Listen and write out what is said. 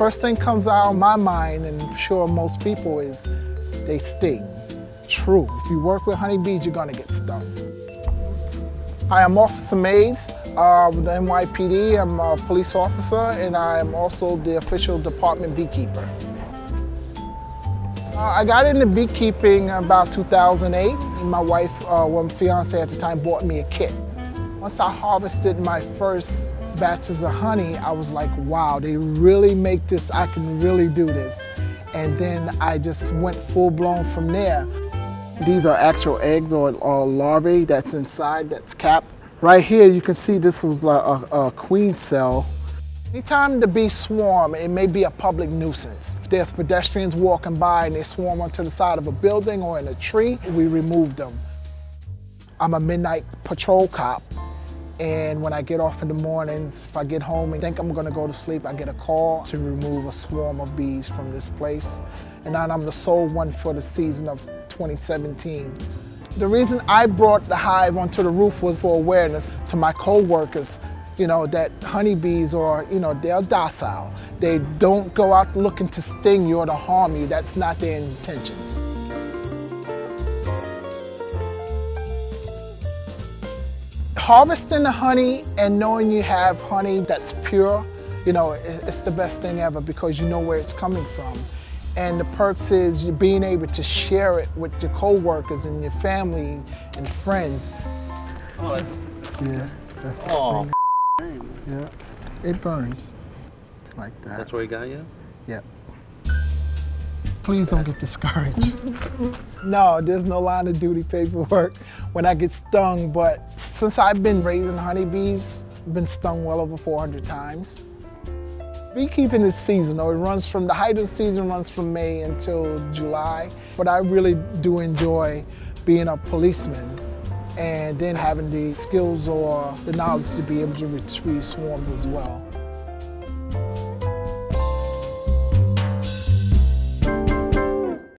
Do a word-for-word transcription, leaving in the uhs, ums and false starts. first thing comes out of my mind, and I'm sure most people, is they sting. True. If you work with honeybees, you're going to get stung. I am Officer Mays uh, with the N Y P D. I'm a police officer, and I am also the official department beekeeper. Uh, I got into beekeeping about two thousand eight. My wife, uh, well, my fiance at the time, bought me a kit. Once I harvested my first batches of honey, I was like, wow, they really make this, I can really do this. And then I just went full blown from there. These are actual eggs or, or larvae that's inside, that's capped. Right here, you can see this was a, a, a queen cell. Anytime the bees swarm, it may be a public nuisance. If there's pedestrians walking by and they swarm onto the side of a building or in a tree, we remove them. I'm a midnight patrol cop. And when I get off in the mornings, if I get home and think I'm gonna go to sleep, I get a call to remove a swarm of bees from this place. And I'm the sole one for the season of twenty seventeen. The reason I brought the hive onto the roof was for awareness to my co-workers, you know, that honeybees are, you know, they're docile. They don't go out looking to sting you or to harm you. That's not their intentions. Harvesting the honey and knowing you have honey that's pure, you know, it's the best thing ever because you know where it's coming from. And the perks is you're being able to share it with your co-workers and your family and friends. Oh, that's, that's yeah, that's the oh, thing. Yeah, it burns like that. That's where he got you? Yeah. Please don't get discouraged. No, there's no line of duty paperwork when I get stung, but since I've been raising honeybees, I've been stung well over four hundred times. Beekeeping is seasonal. It runs from, the height of the season runs from May until July, but I really do enjoy being a policeman and then having the skills or the knowledge to be able to retrieve swarms as well.